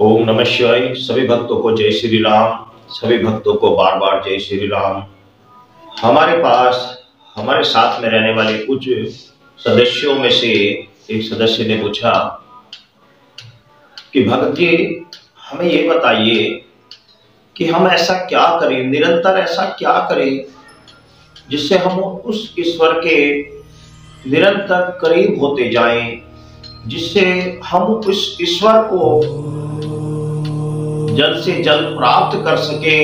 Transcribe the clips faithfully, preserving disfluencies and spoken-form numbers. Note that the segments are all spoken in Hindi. ओम नमः शिवाय। सभी भक्तों को जय श्री राम। सभी भक्तों को बार बार जय श्री राम। हमारे पास हमारे साथ में रहने वाले कुछ सदस्यों में से एक सदस्य ने पूछा कि भगत जी हमें ये बताइए कि हम ऐसा क्या करें, निरंतर ऐसा क्या करें जिससे हम उस ईश्वर के निरंतर करीब होते जाएं, जिससे हम उस ईश्वर को जल्द से जल्द प्राप्त कर सके,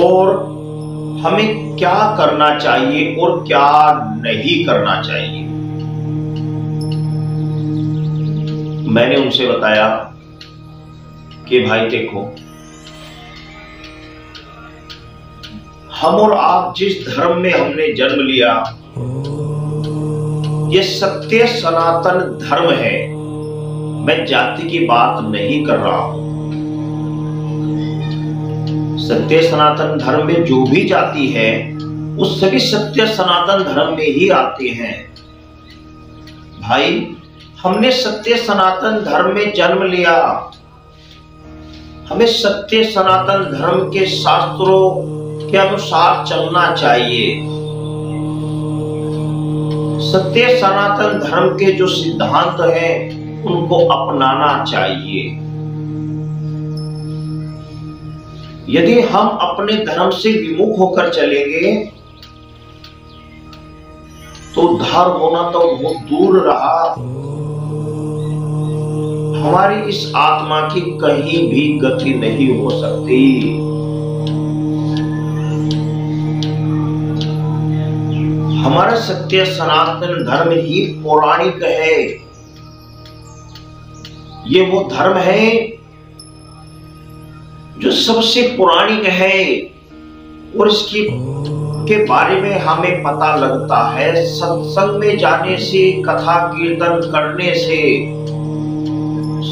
और हमें क्या करना चाहिए और क्या नहीं करना चाहिए। मैंने उनसे बताया कि भाई देखो, हम और आप जिस धर्म में हमने जन्म लिया, ये सत्य सनातन धर्म है। मैं जाति की बात नहीं कर रहा हूं। सत्य सनातन धर्म में जो भी जाति है उस सभी सत्य सनातन धर्म में ही आते हैं। भाई हमने सत्य सनातन धर्म में जन्म लिया, हमें सत्य सनातन धर्म के शास्त्रों के अनुसार चलना चाहिए। सत्य सनातन धर्म के जो सिद्धांत हैं उनको अपनाना चाहिए। यदि हम अपने धर्म से विमुख होकर चलेंगे तो उद्धार होना तो बहुत दूर रहा, हमारी इस आत्मा की कहीं भी गति नहीं हो सकती। हमारा सत्य सनातन धर्म ही पौराणिक है। ये वो धर्म है जो सबसे पुरानी है, और इसकी के बारे में हमें पता लगता है सत्संग में जाने से, कथा कीर्तन करने से,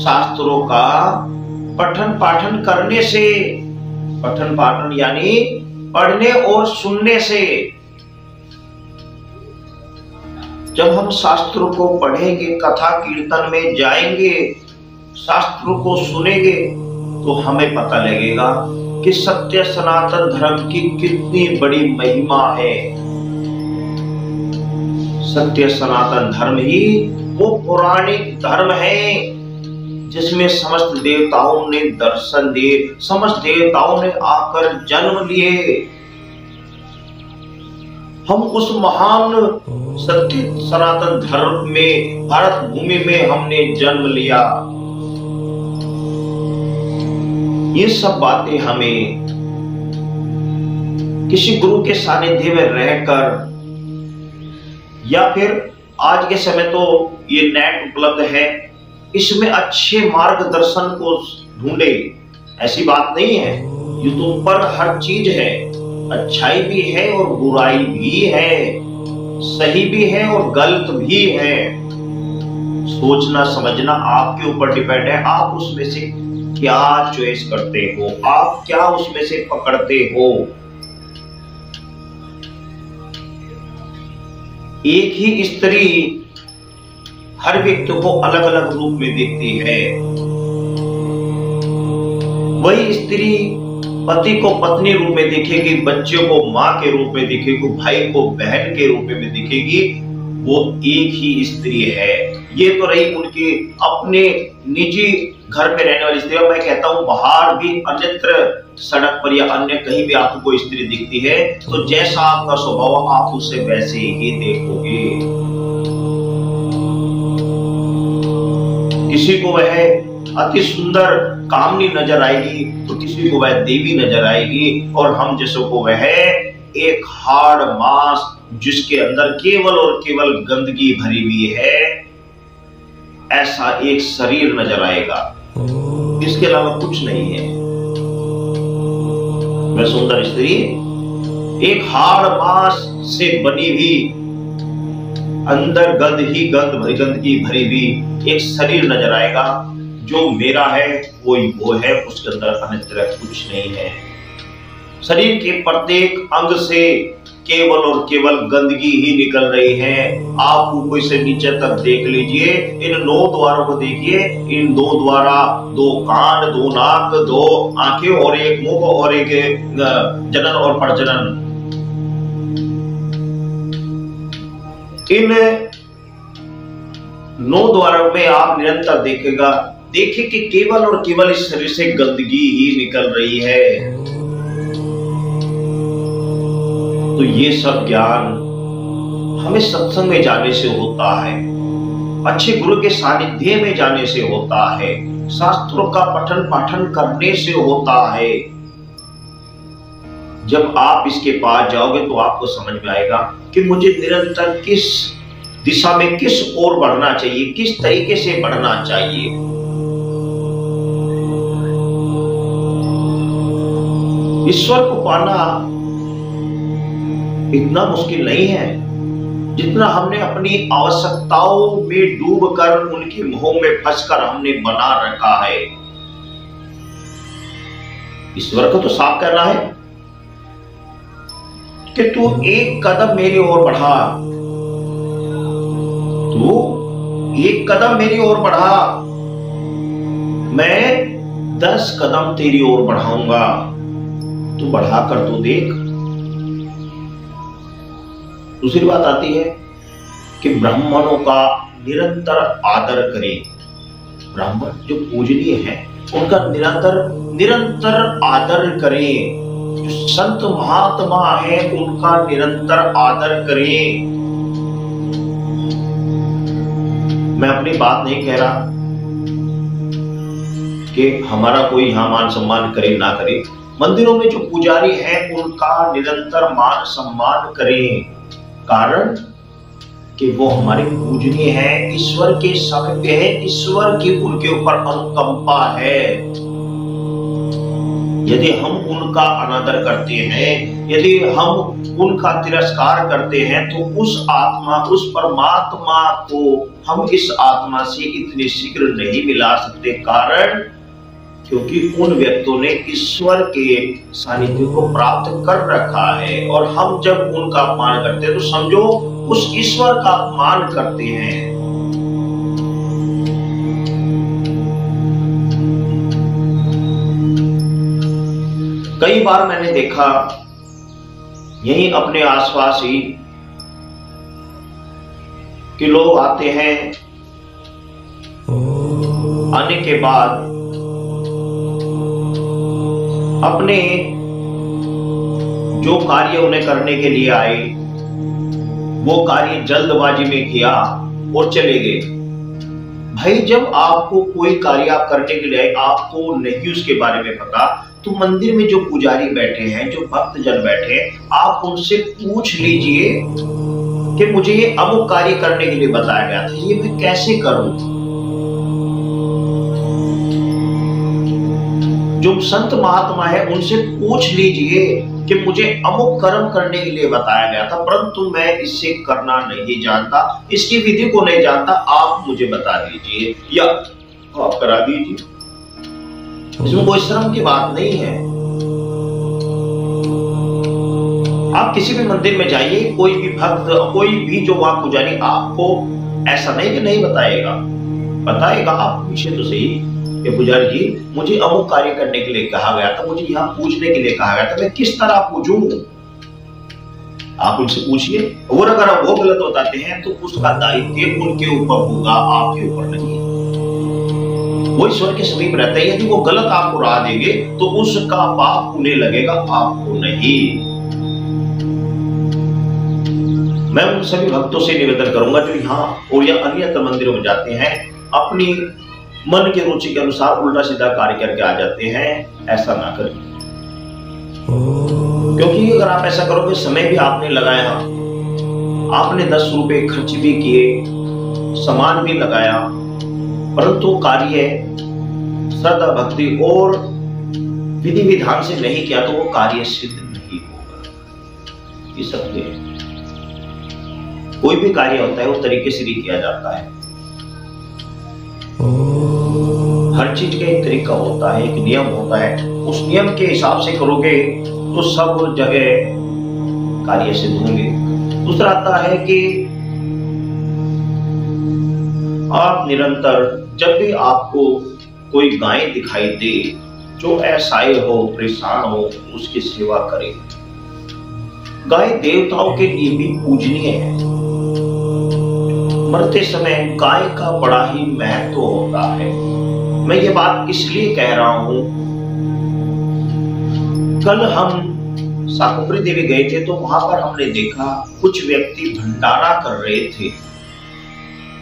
शास्त्रों का पठन पाठन करने से। पठन पाठन यानी पढ़ने और सुनने से। जब हम शास्त्रों को पढ़ेंगे, कथा कीर्तन में जाएंगे, शास्त्रों को सुनेंगे, तो हमें पता लगेगा कि सत्य सनातन धर्म की कितनी बड़ी महिमा है। सत्य सनातन धर्म ही वो पौराणिक धर्म है जिसमें समस्त देवताओं ने दर्शन दिए, समस्त देवताओं ने आकर जन्म लिए। हम उस महान सत्य सनातन धर्म में, भारत भूमि में हमने जन्म लिया। ये सब बातें हमें किसी गुरु के सानिध्य में रहकर, या फिर आज के समय तो ये नेट उपलब्ध है, इसमें अच्छे मार्गदर्शन को ढूंढे। ऐसी बात नहीं है, यूट्यूब पर हर चीज है, अच्छाई भी है और बुराई भी है, सही भी है और गलत भी है। सोचना समझना आपके ऊपर डिपेंड है, आप उसमें से क्या चॉइस करते हो, आप क्या उसमें से पकड़ते हो। एक ही स्त्री हर व्यक्ति को अलग अलग रूप में देखती है। वही स्त्री पति को पत्नी रूप में देखेगी, बच्चे को मां के रूप में देखेगी, भाई को बहन के रूप में देखेगी। वो एक ही स्त्री है। ये तो रही उनके अपने निजी घर में रहने वाली स्त्री। मैं कहता हूँ बाहर भी, अन्यत्र सड़क पर या अन्य कहीं भी आपको कोई स्त्री दिखती है तो जैसा आपका स्वभाव आप उसे वैसे ही देखोगे। किसी को वह अति सुंदर कामनी नजर आएगी तो किसी को वह देवी नजर आएगी, और हम जैसों को वह एक हार्ड मास जिसके अंदर केवल और केवल गंदगी भरी हुई है, ऐसा एक शरीर नजर आएगा। इसके अलावा कुछ नहीं है। वह सुंदर स्त्री एक हाड़ मांस से बनी हुई, अंदर गंद ही गंद भरी, गंदगी भरी हुई एक शरीर नजर आएगा। जो मेरा है कोई वो है, उसके अंदर अन्यत्र कुछ नहीं है। शरीर के प्रत्येक अंग से केवल और केवल गंदगी ही निकल रही है। आप ऊपर से नीचे तक देख लीजिए, इन नौ द्वारों को देखिए, इन दो द्वारा, दो कान, दो नाक, दो आंखें और एक मुख और एक जनन और प्रजनन। इन नौ द्वारों में आप निरंतर देखेगा देखिए कि केवल और केवल इस शरीर से गंदगी ही निकल रही है। तो ये सब ज्ञान हमें सत्संग में जाने से होता है, अच्छे गुरु के सानिध्य में जाने से होता है, शास्त्रों का पठन पाठन करने से होता है। जब आप इसके पास जाओगे तो आपको समझ में आएगा कि मुझे निरंतर किस दिशा में, किस ओर बढ़ना चाहिए, किस तरीके से बढ़ना चाहिए। ईश्वर को पाना इतना मुश्किल नहीं है जितना हमने अपनी आवश्यकताओं में डूबकर, उनके मोह में फंसकर हमने बना रखा है। ईश्वर को तो साफ करना है कि तू एक कदम मेरी ओर बढ़ा, तू एक कदम मेरी ओर बढ़ा, मैं दस कदम तेरी ओर बढ़ाऊंगा, तू बढ़ाकर तो देख। दूसरी बात आती है कि ब्राह्मणों का निरंतर आदर करें। ब्राह्मण जो पूजनीय हैं, उनका निरंतर निरंतर आदर करें। जो संत महात्मा हैं, उनका निरंतर आदर करें। मैं अपनी बात नहीं कह रहा कि हमारा कोई यहाँ मान सम्मान करे ना करे। मंदिरों में जो पुजारी हैं, उनका निरंतर मान सम्मान करें, कारण कि वो हमारे पूजनीय हैं, ईश्वर के सत्य है, ईश्वर की उनके ऊपर अनुकंपा है। यदि हम उनका अनादर करते हैं, यदि हम उनका तिरस्कार करते हैं, तो उस आत्मा, उस परमात्मा को हम इस आत्मा से इतने शीघ्र नहीं मिला सकते, कारण क्योंकि उन व्यक्तियों ने ईश्वर के सानिध्य को प्राप्त कर रखा है। और हम जब उनका अपमान करते हैं तो समझो उस ईश्वर का अपमान करते हैं। कई बार मैंने देखा यहीं अपने आसपास ही कि लोग आते हैं, आने के बाद अपने जो कार्य उन्हें करने के लिए आए वो कार्य जल्दबाजी में किया और चले गए। भाई, जब आपको कोई कार्य आप करने के लिए आए, आपको नहीं उसके बारे में पता, तो मंदिर में जो पुजारी बैठे हैं, जो भक्तजन बैठे हैं, आप उनसे पूछ लीजिए कि मुझे ये अमुक कार्य करने के लिए बताया गया था, ये मैं कैसे करूं। जो संत महात्मा है उनसे पूछ लीजिए कि मुझे अमुक कर्म करने के लिए बताया गया था, परंतु मैं इसे करना नहीं जानता, इसकी विधि को नहीं जानता, आप मुझे बता दीजिए या आप करा दीजिए। इसमें कोई शर्म की बात नहीं है। आप किसी भी मंदिर में जाइए, कोई भी भक्त, कोई भी जो वहां पुजारी आपको ऐसा नहीं कि नहीं बताएगा, बताएगा। आप पूछे तो सही, पुजारी जी मुझे अमुक कार्य करने के लिए कहा गया था, मुझे यहाँ पूछने के लिए कहा गया था, मैं किस तरह पूछूं? आप उनसे पूछिए, और अगर आप वो गलत बताते हैं तो उसका दायित्व उनके ऊपर होगा, आपके ऊपर नहीं। वो ईश्वर के समीप रहते हैं, यदि वो गलत आपको राह देंगे तो उसका पाप उन्हें लगेगा, आपको नहीं। मैं उन सभी भक्तों से निवेदन करूंगा जो यहाँ और या अन्यत्र मंदिरों में जाते हैं, अपनी मन के रुचि के अनुसार उल्टा सीधा कार्य करके आ जाते हैं, ऐसा ना करें। क्योंकि अगर आप ऐसा करोगे, समय भी आपने लगाया, आपने दस रुपए खर्च भी किए, सामान भी लगाया, परंतु कार्य श्रद्धा भक्ति और विधि विधान से नहीं किया तो वो कार्य सिद्ध नहीं होगा। ये सत्य है। कोई भी कार्य होता है वो तरीके से ही किया जाता है। हर चीज का एक तरीका होता है, एक नियम होता है, उस नियम के हिसाब से करोगे तो सब जगह कार्य सिद्ध होंगे। दूसरा आता है कि आप निरंतर जब भी आपको कोई गाय दिखाई दे जो ऐसाए हो, परेशान हो, उसकी सेवा करें। गाय देवताओं के लिए भी पूजनीय है। मरते समय गाय का बड़ा ही महत्व होता है। मैं ये बात इसलिए कह रहा हूं, कल हम साकुम्बरी देवी गए थे तो वहां पर हमने देखा कुछ व्यक्ति भंडारा कर रहे थे,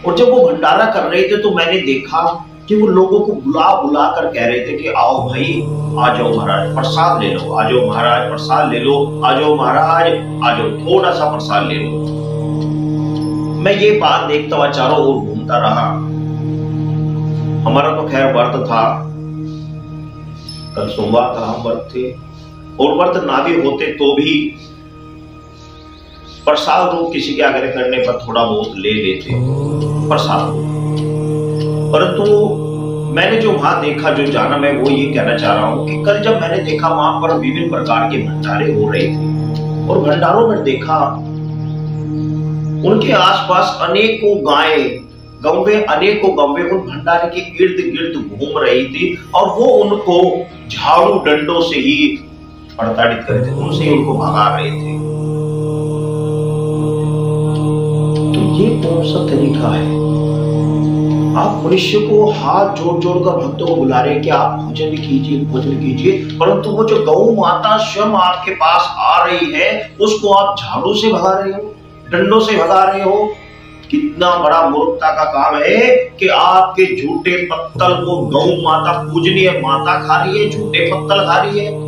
और जब वो भंडारा कर रहे थे तो मैंने देखा कि वो लोगों को बुला बुला कर कह रहे थे कि आओ भाई, आ जाओ महाराज, प्रसाद ले लो, आ जाओ महाराज, प्रसाद ले लो, आ जाओ महाराज, आ जाओ, थोड़ा सा प्रसाद ले लो। मैं ये बात देखता हुआ चारों ओर घूमता रहा। हमारा तो खैर व्रत था, कल सोमवार था, हम व्रत थे, और व्रत ना भी होते तो भी प्रसाद रूप किसी के आग्रह करने पर थोड़ा बहुत ले लेते प्रसाद रूप। परंतु मैंने जो वहां देखा, जो जाना, मैं वो ये कहना चाह रहा हूं कि कल जब मैंने देखा वहां पर विभिन्न प्रकार के भंडारे हो रहे थे, और भंडारों में देखा उनके आसपास अनेकों गाय गौवे अनेकों गौवे उन भंडारे के इर्द गिर्द घूम रही थी, और वो उनको झाड़ू डंडों से ही प्रताड़ित कर रहे थे, उनसे ही उनको भगा रहे थे। तो ये कौन सा तरीका है? आप मनुष्य को हाथ जोड़ जोड़ कर भक्तों को बुला रहे कि आप भोजन कीजिए, भोजन कीजिए, परंतु वो जो गौ माता स्वयं आपके पास आ रही है उसको आप झाड़ू से भगा रहे हो, डंडों से भगा रहे हो। कितना बड़ा मूर्खता का काम है कि आपके झूठे पत्तल को गौ माता पूजनीय माता खा रही है, झूठे पत्तल खा रही है।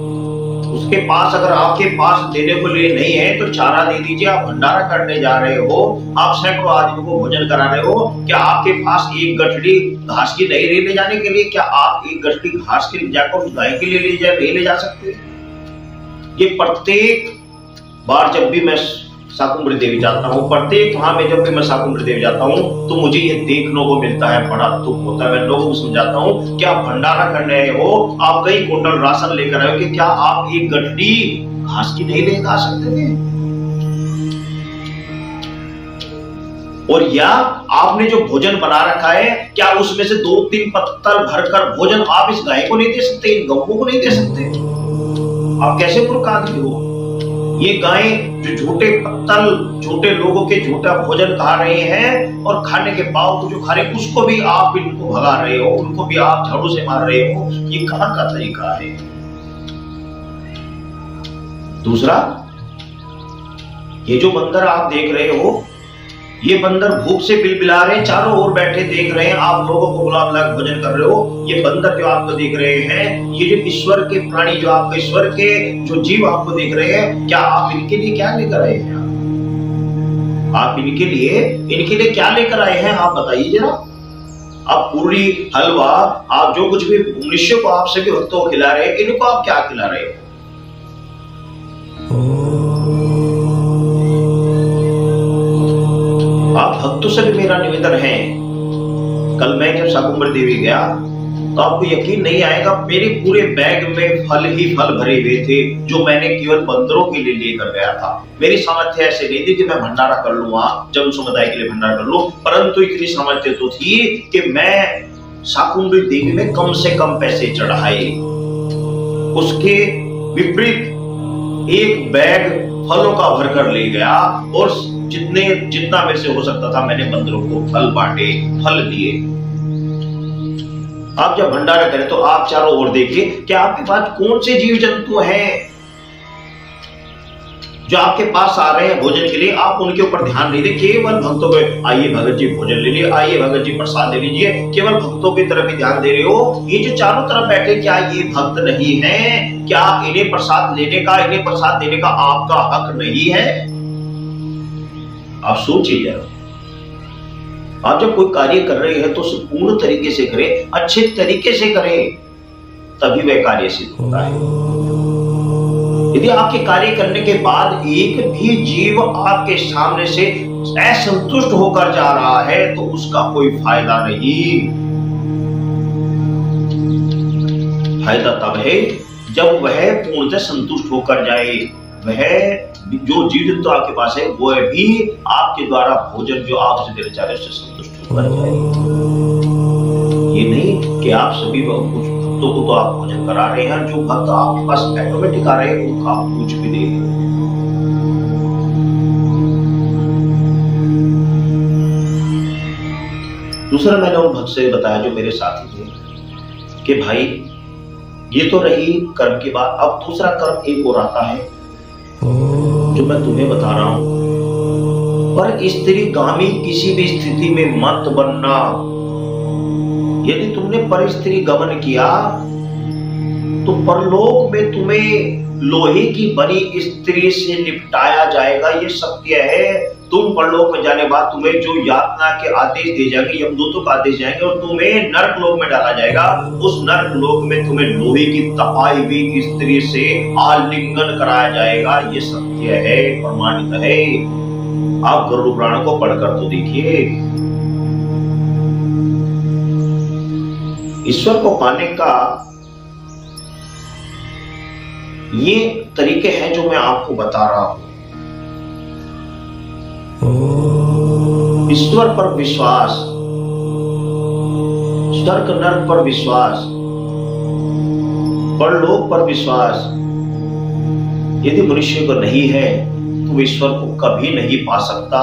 उसके पास अगर आपके पास देने को लिए नहीं है तो चारा दे दीजिए। आप भंडारा करने जा रहे हो, आप सैकड़ों आदमी को भोजन करा रहे हो, क्या आपके पास एक गठड़ी घास की नहीं ले जाने के लिए? क्या आप एक गठड़ी घास के ले जाकर उस गाय के लिए ले जा नहीं ले जा सकते? ये प्रत्येक बार जब भी मैं साकुम्बरी देवी जाता हूँ, प्रत्येक वहां में जब भी मैं साकुम्बरी देवी जाता हूँ तो मुझे ये देखने को मिलता है, बड़ा दुख होता है। मैं लोगों को समझाता हूँ कि आप भंडारा करने आए हो, आप कई क्विंटल राशन लेकर आए हो, कि क्या आप एक गठड़ी घास की नहीं लेकर आ सकते थे? और या आपने जो भोजन बना रखा है, क्या उसमें से दो तीन पत्तल भरकर भोजन आप इस गाय को नहीं दे सकते, इन गौओं को नहीं दे सकते? आप कैसे पुरखानी हो? ये गाय जो झूठे पत्तल, झूठे लोगों के झूठा भोजन खा रहे हैं, और खाने के बावजूद जो खा रहे उसको भी आप इनको भगा रहे हो, उनको भी आप झाड़ू से मार रहे हो। ये कहां का तरीका है? दूसरा, ये जो बंदर आप देख रहे हो, ये बंदर भूख से बिलबिला रहे, चारों ओर बैठे देख रहे हैं, आप लोगों को गुलाब लाग भोजन कर रहे हो। ये बंदर जो आपको देख रहे हैं, ये जो ईश्वर के प्राणी, जो आपको ईश्वर के जो जीव आपको देख रहे हैं, क्या आप इनके लिए क्या लेकर आए हैं? आप इनके लिए इनके लिए क्या लेकर आए हैं? आप बताइए जरा। आप पूरी हलवा, आप जो कुछ भी मनुष्य को, आप सभी भक्तों को खिला रहे हैं, इनको आप क्या खिला रहे हो? भक्तों से भी मेरा निवेदन है, कल मैं जब साकुम्बरी देवी गया तो आपको यकीन नहीं आएगा, मेरे पूरे बैग में फल ही फल भरे हुए थे, जो मैंने केवल बंदरों के लिए लेकर गया था। मेरी सामर्थ्य ऐसे नहीं थी कि मैं भंडारा कर लूँ, जन समुदाय के लिए भंडारा कर लूँ, परंतु इतनी सामर्थ्य तो थी कि मैं साकुम्बरी देवी में कम से कम पैसे चढ़ाए। उसके विपरीत एक बैग फलों का भर कर ले गया, और जितने जितना में से हो सकता था मैंने बंदरों को फल बांटे, फल दिए। आप जब भंडारा करें तो आप चारों ओर देखिए कि आपके पास कौन से जीव जंतु हैं जो आपके पास आ रहे हैं भोजन के लिए। आप उनके ऊपर ध्यान नहीं दे, केवल भक्तों के, आइए भगत जी भोजन ले लिए, आइए भगत जी प्रसाद ले लीजिए, केवल भक्तों की तरफ ही ध्यान दे रहे हो। ये जो चारों तरफ बैठे, क्या ये भक्त नहीं है? क्या इन्हें प्रसाद लेने का, इन्हें प्रसाद देने का आपका हक नहीं है? आप सोचिए जरा। आप जब कोई कार्य कर रहे हैं तो उसे पूर्ण तरीके से करें, अच्छे तरीके से करें, तभी वह कार्य सिद्ध होता है। यदि आपके कार्य करने के बाद एक भी जीव आपके सामने से असंतुष्ट होकर जा रहा है तो उसका कोई फायदा नहीं। फायदा तब है जब वह पूर्णतः संतुष्ट होकर जाए, वह जो जीवित आपके पास है वो है भी आपके द्वारा भोजन जो आपसे देना चाह रहे उससे संतुष्ट होकर जाए। ये नहीं कि आप सभी कुछ भक्तों को तो आप भोजन करा रहे हैं, जो भक्त आपके पास ऑटोमेटिक आ रहे हैं उनको आप कुछ भी दे रहे हैं। दूसरा मैंने उन भक्त से बताया जो मेरे साथी थे कि भाई ये तो रही कर्म की बात, अब दूसरा कर्म एक और आता है जो मैं तुम्हें बता रहा हूं, पर स्त्रीगामी किसी भी स्थिति में मत बनना। यदि तुमने पर स्त्री गमन किया तो परलोक में तुम्हें लोहे की बनी स्त्री से निपटाया जाएगा, ये सत्य है। तुम परलोक में जाने बाद तुम्हें जो यातना के आदेश दिए जाएंगे, यमदूतों का आदेश जाएंगे और तुम्हें नरक लोक में डाला जाएगा। उस नरक लोक में तुम्हें लोहे की तपाई हुई स्त्री से आलिंगन कराया जाएगा, ये सत्य है, प्रमाणित है। आप गरुड़ पुराण को पढ़कर तो देखिए। ईश्वर को पाने का ये तरीके हैं जो मैं आपको बता रहा हूं। ईश्वर पर विश्वास, स्वर्ग नर्क पर विश्वास, परलोक पर विश्वास यदि मनुष्य को नहीं है तो ईश्वर को कभी नहीं पा सकता।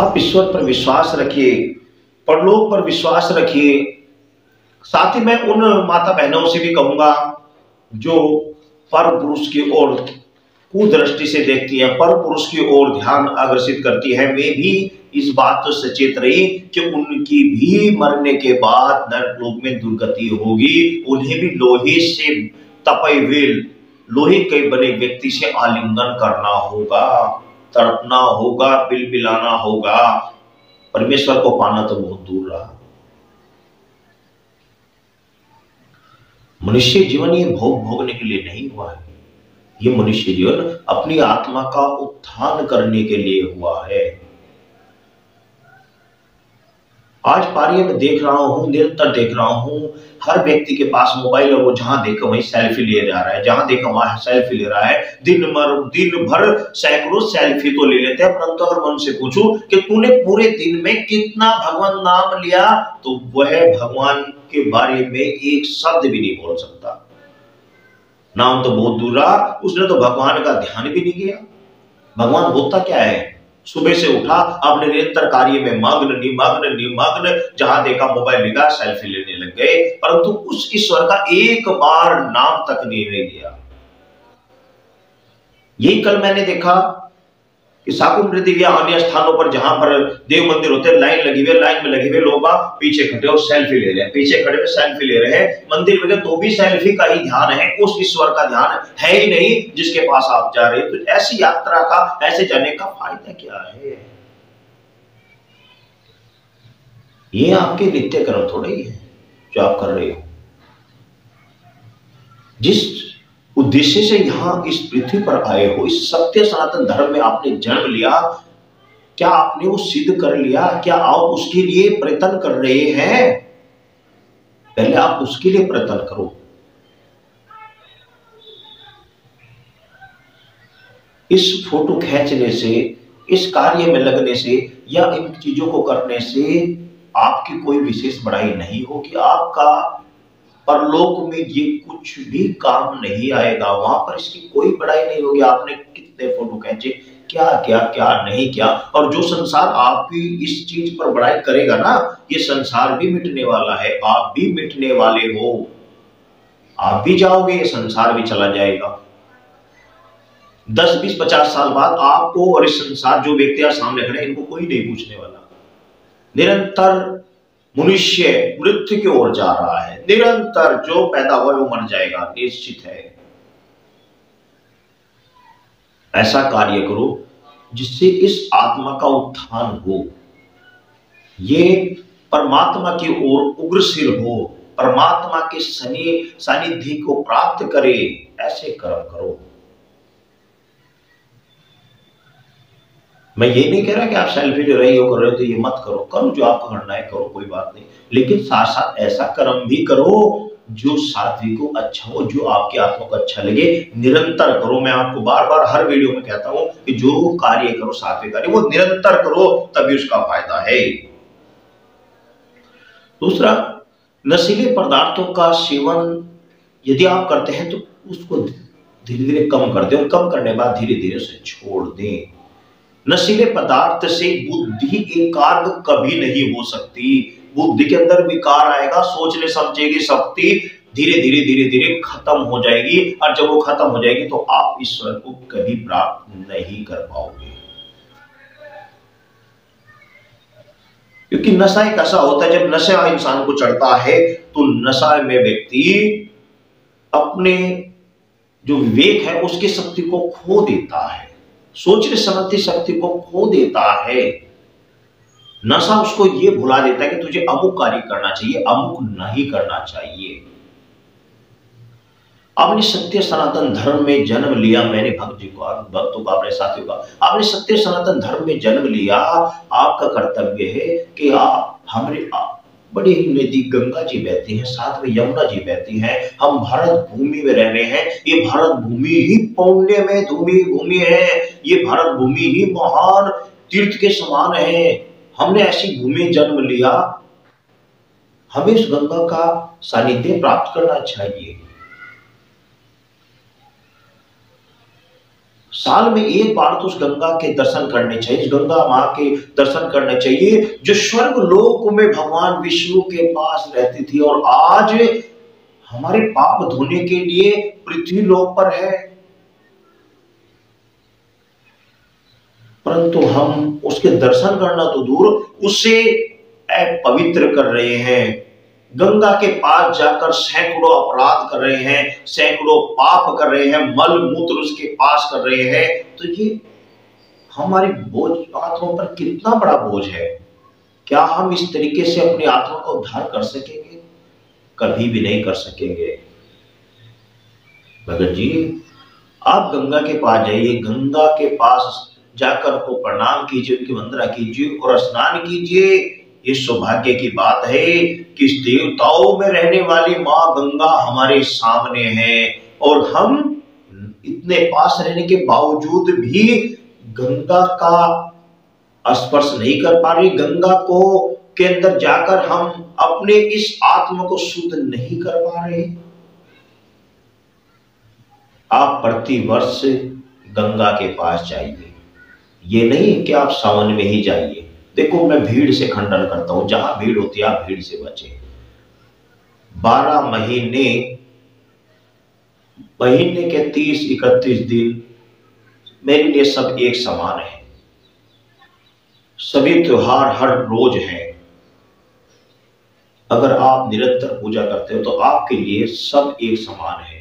आप ईश्वर पर विश्वास रखिए, परलोक पर विश्वास रखिए। साथ ही मैं उन माता बहनों से भी कहूंगा जो पर पुरुष की ओर कुदृष्टि से देखती है, पर पुरुष की ओर ध्यान आकर्षित करती है, वे भी इस बात तो सचेत रही कि उनकी भी मरने के बाद नरक लोक में दुर्गति होगी। उन्हें भी लोहे से तपे हुए लोहे के बने व्यक्ति से आलिंगन करना होगा, तड़पना होगा, बिलबिलाना होगा। परमेश्वर को पाना तो बहुत दूर रहा। मनुष्य जीवन ये भोग भोगने के लिए नहीं हुआ है, ये मनुष्य जीवन अपनी आत्मा का उत्थान करने के लिए हुआ है। आज पारी में देख रहा हूं, निरंतर देख रहा हूं, हर व्यक्ति के पास मोबाइल और वो जहां देखा वहीं सेल्फी ले जा रहा है, जहां देखा वहां सेल्फी ले रहा है। दिन भर दिन भर सैकड़ों सेल्फी तो ले लेते हैं, परंतु अगर मन से पूछूं कि तूने पूरे दिन में कितना भगवान नाम लिया तो वह भगवान के बारे में एक शब्द भी नहीं बोल सकता। नाम तो बहुत दूर रहा, उसने तो भगवान का ध्यान भी नहीं किया। भगवान होता क्या है? सुबह से उठा, अपने निरंतर कार्य में मग्न निमग्न निमग्न, जहां देखा मोबाइल लेकर सेल्फी लेने लग गए, परंतु उस ईश्वर का एक बार नाम तक नहीं लिया। यही कल मैंने देखा कि साकुम प्रतिव्या अन्य स्थानों पर जहां पर देव मंदिर होते हैं, लाइन लगी हुई, लाइन में लगे हुए लोग पीछे खड़े और सेल्फी ले रहे हैं, पीछे खड़े सेल्फी ले रहे हैं। मंदिर में तो भी सेल्फी का ही ध्यान है, उस ईश्वर का ध्यान है ही नहीं जिसके पास आप जा रहे हैं। तो ऐसी यात्रा का, ऐसे जाने का फायदा क्या है? ये आपके नित्य कर्म थोड़े ही है जो आप कर रहे हो। जिस उद्देश्य से यहाँ इस पृथ्वी पर आए हो, इस सत्य सनातन धर्म में आपने जन्म लिया, क्या आपने वो सिद्ध कर लिया? क्या आप उसके लिए प्रयत्न कर रहे हैं? पहले आप उसके लिए प्रयत्न करो। इस फोटो खींचने से, इस कार्य में लगने से या इन चीजों को करने से आपकी कोई विशेष बड़ाई नहीं होगी। आपका परलोक में ये कुछ भी काम नहीं आएगा, वहां पर इसकी कोई बड़ाई नहीं होगी। आपने कितने फोटो खींचे, क्या क्या क्या नहीं किया, और जो संसार आप भी इस चीज पर बड़ाई करेगा ना, ये संसार भी मिटने वाला है, आप भी मिटने वाले हो। आप भी जाओगे, ये संसार भी चला जाएगा। दस बीस पचास साल बाद आपको और इस संसार, जो व्यक्ति सामने खड़े, इनको कोई नहीं पूछने वाला। निरंतर मनुष्य मृत्यु की ओर जा रहा है, निरंतर जो पैदा हुआ वो मर जाएगा, निश्चित है। ऐसा कार्य करो जिससे इस आत्मा का उत्थान हो, ये परमात्मा की ओर उग्रसिर हो, परमात्मा के सानिध्य को प्राप्त करे। ऐसे कर्म करो। मैं ये नहीं कह रहा कि आप सेल्फी ले रहे हो, कर रहे हो तो ये मत करो, करो जो आपको करना है, करो, कोई बात नहीं। लेकिन साथ साथ ऐसा कर्म भी करो जो सात्विक हो, अच्छा हो, जो आपकी आत्मा को अच्छा लगे, निरंतर करो। मैं आपको बार बार हर वीडियो में कहता हूं कि जो कार्य करो सात्विक कार्य वो निरंतर करो, तभी उसका फायदा है। दूसरा, नशीले पदार्थों का सेवन यदि आप करते हैं तो उसको धीरे धीरे कम कर दें और कम करने के बाद धीरे धीरे उसे छोड़ दें। नशीले पदार्थ से बुद्धि एकाग्र कभी नहीं हो सकती। बुद्धि के अंदर विकार आएगा, सोचने समझने की शक्ति धीरे धीरे धीरे धीरे खत्म हो जाएगी और जब वो खत्म हो जाएगी तो आप ईश्वर को कभी प्राप्त नहीं कर पाओगे। क्योंकि नशा एक ऐसा होता है, जब नशा इंसान को चढ़ता है तो नशा में व्यक्ति अपने जो विवेक है उसकी शक्ति को खो देता है, सोचने समझने शक्ति को खो देता है। नशा उसको ये भुला देता है कि तुझे अमुक कार्य करना चाहिए, अमुक नहीं करना चाहिए। आपने सत्य सनातन धर्म में जन्म लिया, मैंने भक्त जी को, भक्तों का, अपने साथियों का, आपने सत्य सनातन धर्म में जन्म लिया। आपका कर्तव्य है कि आप, हमारे बड़ी ही नदी गंगा जी बहती है, साथ में यमुना जी बहती है, हम भारत भूमि में रह रहे हैं। ये भारत भूमि ही पौण्य में धूमि भूमि है, ये भारत भूमि ही महान तीर्थ के समान है। हमने ऐसी भूमि जन्म लिया, हमें इस गंगा का सानिध्य प्राप्त करना चाहिए। साल में एक बार तो उस गंगा के दर्शन करने चाहिए, इस गंगा माँ के दर्शन करने चाहिए, जो स्वर्ग लोक में भगवान विष्णु के पास रहती थी और आज हमारे पाप धोने के लिए पृथ्वी लोक पर है। परंतु हम उसके दर्शन करना तो दूर, उसे अपवित्र कर रहे हैं। गंगा के पास जाकर सैकड़ों अपराध कर रहे हैं, सैकड़ों पाप कर रहे हैं, मल मूत्र उसके पास कर रहे हैं। तो ये हमारी बोझ आत्मा पर कितना बड़ा बोझ है। क्या हम इस तरीके से अपनी आत्मा का उद्धार कर सकेंगे? कभी भी नहीं कर सकेंगे। भगत जी, आप गंगा के पास जाइए, गंगा के पास जाकर उनको प्रणाम कीजिए, उनकी वंदना कीजिए और स्नान कीजिए। ये सौभाग्य की बात है कि देवताओं में रहने वाली माँ गंगा हमारे सामने है और हम इतने पास रहने के बावजूद भी गंगा का स्पर्श नहीं कर पा रहे। गंगा को के अंदर जाकर हम अपने इस आत्मा को शुद्ध नहीं कर पा रहे। आप प्रतिवर्ष गंगा के पास जाइए, ये नहीं कि आप सावन में ही जाइए। देखो, मैं भीड़ से खंडन करता हूं, जहां भीड़ होती है आप भीड़ से बचे। बारह महीने महीने के तीस इकतीस दिन मेरे लिए सब एक समान है। सभी त्योहार हर रोज है। अगर आप निरंतर पूजा करते हो तो आपके लिए सब एक समान है।